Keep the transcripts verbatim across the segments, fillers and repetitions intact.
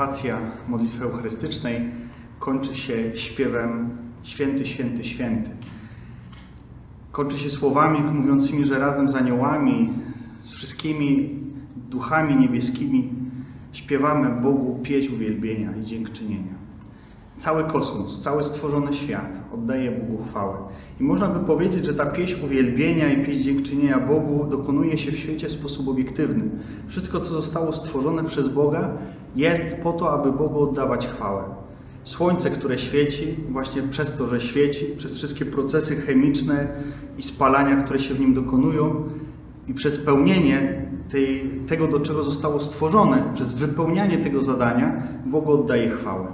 eksekwacja modlitwy eucharystycznej kończy się śpiewem Święty, Święty, Święty. Kończy się słowami mówiącymi, że razem z aniołami, z wszystkimi duchami niebieskimi śpiewamy Bogu pieśń uwielbienia i dziękczynienia. Cały kosmos, cały stworzony świat oddaje Bogu chwałę. I można by powiedzieć, że ta pieśń uwielbienia i pieśń dziękczynienia Bogu dokonuje się w świecie w sposób obiektywny. Wszystko, co zostało stworzone przez Boga, jest po to, aby Bogu oddawać chwałę. Słońce, które świeci, właśnie przez to, że świeci, przez wszystkie procesy chemiczne i spalania, które się w nim dokonują i przez pełnienie tej, tego, do czego zostało stworzone, przez wypełnianie tego zadania, Bogu oddaje chwałę.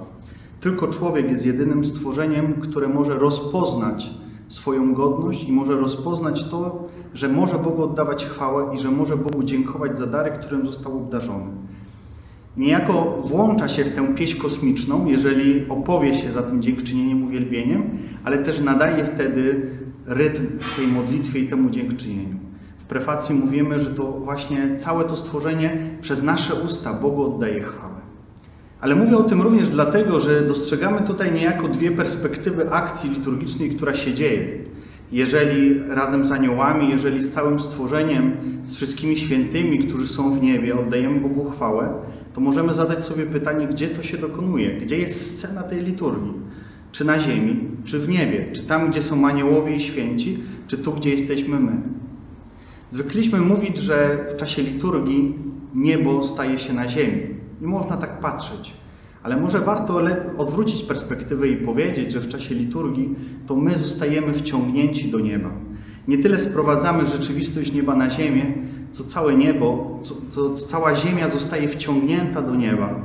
Tylko człowiek jest jedynym stworzeniem, które może rozpoznać swoją godność i może rozpoznać to, że może Bogu oddawać chwałę i że może Bogu dziękować za dary, którym został obdarzony. Niejako włącza się w tę pieśń kosmiczną, jeżeli opowie się za tym dziękczynieniem, uwielbieniem, ale też nadaje wtedy rytm tej modlitwie i temu dziękczynieniu. W prefacji mówimy, że to właśnie całe to stworzenie przez nasze usta Bogu oddaje chwałę. Ale mówię o tym również dlatego, że dostrzegamy tutaj niejako dwie perspektywy akcji liturgicznej, która się dzieje. Jeżeli razem z aniołami, jeżeli z całym stworzeniem, z wszystkimi świętymi, którzy są w niebie, oddajemy Bogu chwałę, to możemy zadać sobie pytanie, gdzie to się dokonuje, gdzie jest scena tej liturgii. Czy na ziemi, czy w niebie, czy tam, gdzie są aniołowie i święci, czy tu, gdzie jesteśmy my. Zwykliśmy mówić, że w czasie liturgii niebo staje się na ziemi. I można tak patrzeć, ale może warto odwrócić perspektywę i powiedzieć, że w czasie liturgii to my zostajemy wciągnięci do nieba. Nie tyle sprowadzamy rzeczywistość nieba na ziemię, co całe niebo, co, co cała ziemia zostaje wciągnięta do nieba,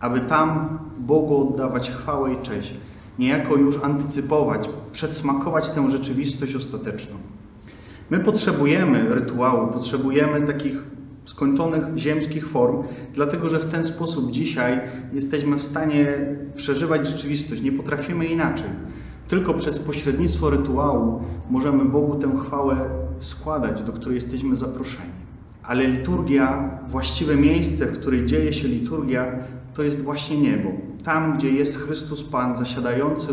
aby tam Bogu oddawać chwałę i cześć, niejako już antycypować, przedsmakować tę rzeczywistość ostateczną. My potrzebujemy rytuału, potrzebujemy takich skończonych ziemskich form, dlatego że w ten sposób dzisiaj jesteśmy w stanie przeżywać rzeczywistość, nie potrafimy inaczej. Tylko przez pośrednictwo rytuału możemy Bogu tę chwałę składać, do której jesteśmy zaproszeni. Ale liturgia, właściwe miejsce, w której dzieje się liturgia, to jest właśnie niebo. Tam, gdzie jest Chrystus Pan zasiadający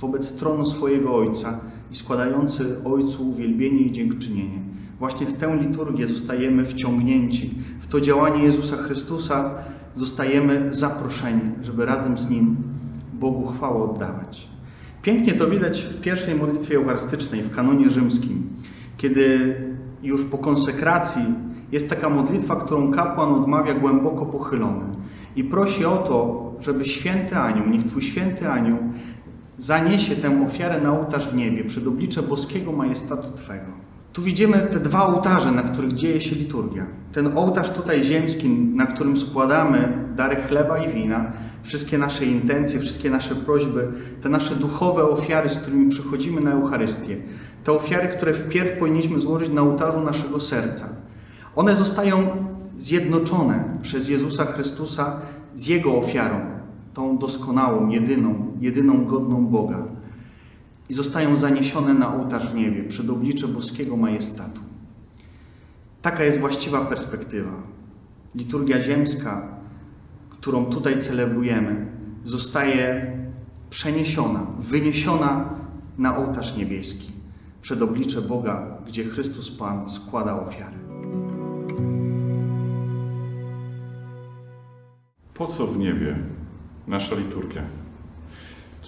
wobec tronu swojego Ojca i składający Ojcu uwielbienie i dziękczynienie. Właśnie w tę liturgię zostajemy wciągnięci. W to działanie Jezusa Chrystusa zostajemy zaproszeni, żeby razem z Nim Bogu chwałę oddawać. Pięknie to widać w pierwszej modlitwie eucharystycznej, w kanonie rzymskim, kiedy już po konsekracji jest taka modlitwa, którą kapłan odmawia głęboko pochylony i prosi o to, żeby święty anioł, niech Twój święty anioł zaniesie tę ofiarę na ołtarz w niebie, przed oblicze boskiego majestatu Twego. Tu widzimy te dwa ołtarze, na których dzieje się liturgia. Ten ołtarz tutaj ziemski, na którym składamy dary chleba i wina, wszystkie nasze intencje, wszystkie nasze prośby, te nasze duchowe ofiary, z którymi przychodzimy na Eucharystię. Te ofiary, które wpierw powinniśmy złożyć na ołtarzu naszego serca. One zostają zjednoczone przez Jezusa Chrystusa z Jego ofiarą, tą doskonałą, jedyną, jedyną godną Boga. I zostają zaniesione na ołtarz w niebie, przed oblicze boskiego majestatu. Taka jest właściwa perspektywa. Liturgia ziemska, którą tutaj celebrujemy, zostaje przeniesiona, wyniesiona na ołtarz niebieski, przed oblicze Boga, gdzie Chrystus Pan składa ofiary. Po co w niebie nasza liturgia?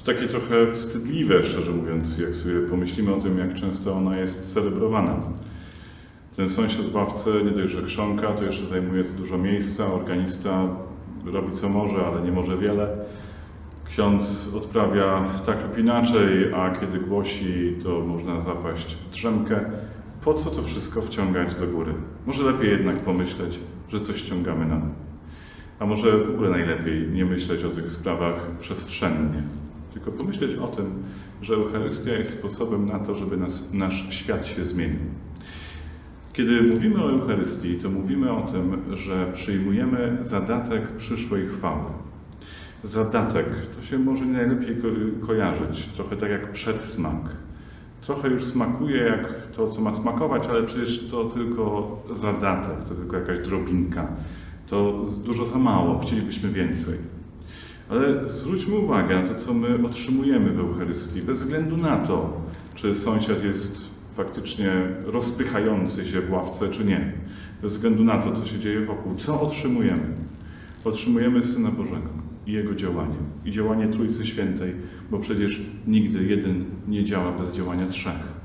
To takie trochę wstydliwe, szczerze mówiąc, jak sobie pomyślimy o tym, jak często ona jest celebrowana. Ten sąsiad w ławce nie dość, że chrząka, to jeszcze zajmuje dużo miejsca, organista robi co może, ale nie może wiele. Ksiądz odprawia tak lub inaczej, a kiedy głosi, to można zapaść w drzemkę. Po co to wszystko wciągać do góry? Może lepiej jednak pomyśleć, że coś ściągamy na dół. A może w ogóle najlepiej nie myśleć o tych sprawach przestrzennie. Tylko pomyśleć o tym, że Eucharystia jest sposobem na to, żeby nas, nasz świat się zmienił. Kiedy mówimy o Eucharystii, to mówimy o tym, że przyjmujemy zadatek przyszłej chwały. Zadatek, to się może nie najlepiej ko kojarzyć, trochę tak jak przedsmak. Trochę już smakuje jak to, co ma smakować, ale przecież to tylko zadatek, to tylko jakaś drobinka. to dużo za mało, chcielibyśmy więcej. Ale zwróćmy uwagę na to, co my otrzymujemy w Eucharystii, bez względu na to, czy sąsiad jest faktycznie rozpychający się w ławce, czy nie. Bez względu na to, co się dzieje wokół, co otrzymujemy? Otrzymujemy Syna Bożego i Jego działanie, i działanie Trójcy Świętej, bo przecież nigdy jeden nie działa bez działania trzech.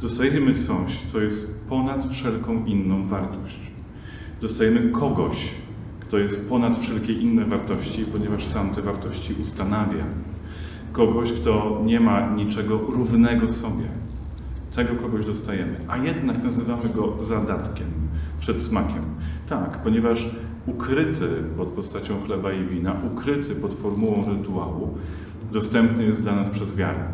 Dostajemy coś, co jest ponad wszelką inną wartość. Dostajemy kogoś, kto jest ponad wszelkie inne wartości, ponieważ sam te wartości ustanawia. Kogoś, kto nie ma niczego równego sobie. Tego kogoś dostajemy, a jednak nazywamy go zadatkiem, przedsmakiem. Tak, ponieważ ukryty pod postacią chleba i wina, ukryty pod formułą rytuału, dostępny jest dla nas przez wiarę.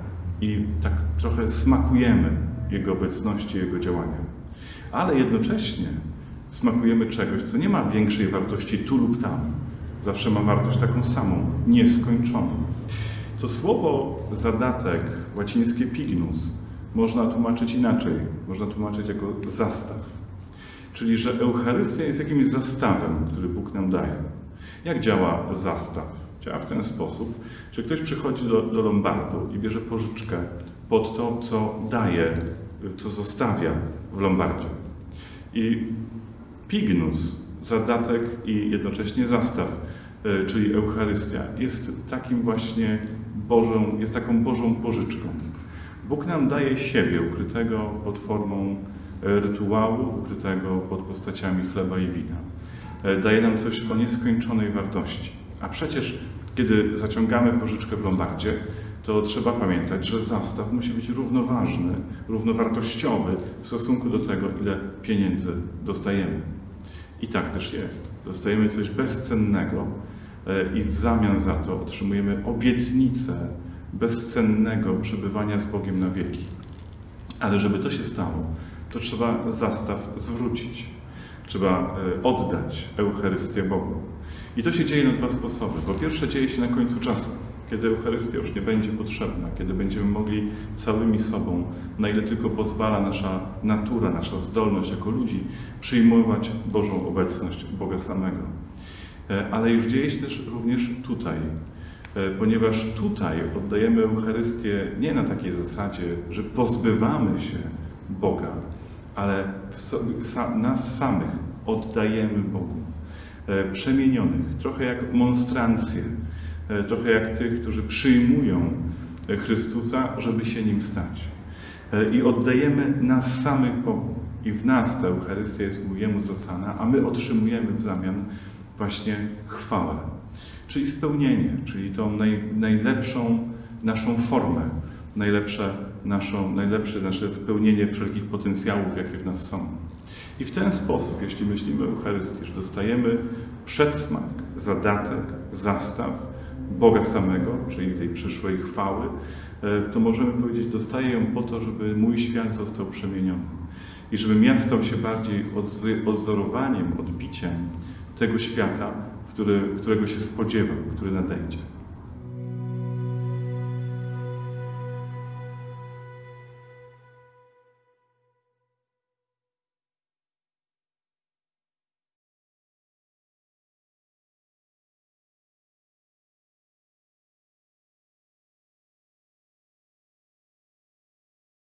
I tak trochę smakujemy Jego obecności, Jego działania. Ale jednocześnie smakujemy czegoś, co nie ma większej wartości tu lub tam. Zawsze ma wartość taką samą, nieskończoną. To słowo zadatek, łacińskie pignus, można tłumaczyć inaczej. Można tłumaczyć jako zastaw. Czyli, że Eucharystia jest jakimś zastawem, który Bóg nam daje. Jak działa zastaw? Działa w ten sposób, że ktoś przychodzi do, do lombardu i bierze pożyczkę pod to, co daje, co zostawia w lombardzie. I pignus, zadatek i jednocześnie zastaw, czyli Eucharystia, jest takim właśnie Bożą, jest taką Bożą pożyczką. Bóg nam daje siebie ukrytego pod formą rytuału, ukrytego pod postaciami chleba i wina. Daje nam coś o nieskończonej wartości. A przecież, kiedy zaciągamy pożyczkę w lombardzie, to trzeba pamiętać, że zastaw musi być równoważny, równowartościowy w stosunku do tego, ile pieniędzy dostajemy. I tak też jest. Dostajemy coś bezcennego i w zamian za to otrzymujemy obietnicę bezcennego przebywania z Bogiem na wieki. Ale żeby to się stało, to trzeba zastaw zwrócić. Trzeba oddać Eucharystię Bogu. I to się dzieje na dwa sposoby. Po pierwsze, dzieje się na końcu czasu, kiedy Eucharystia już nie będzie potrzebna, kiedy będziemy mogli całymi sobą, na ile tylko pozwala nasza natura, nasza zdolność jako ludzi, przyjmować Bożą obecność Boga samego. Ale już dzieje się też również tutaj, ponieważ tutaj oddajemy Eucharystię nie na takiej zasadzie, że pozbywamy się Boga, ale nas samych oddajemy Bogu. Przemienionych, trochę jak monstrancje, trochę jak tych, którzy przyjmują Chrystusa, żeby się Nim stać. I oddajemy nas samych Bogu. I w nas ta Eucharystia jest mu Jemu zwracana, a my otrzymujemy w zamian właśnie chwałę. Czyli spełnienie, czyli tą naj, najlepszą naszą formę, najlepsze, naszą, najlepsze nasze wypełnienie wszelkich potencjałów, jakie w nas są. I w ten sposób, jeśli myślimy o Eucharystii, że dostajemy przedsmak, zadatek, zastaw Boga samego, czyli tej przyszłej chwały, to możemy powiedzieć, dostaję ją po to, żeby mój świat został przemieniony. I żebym ja stał się bardziej odwzorowaniem, odbiciem tego świata, który, którego się spodziewam, który nadejdzie.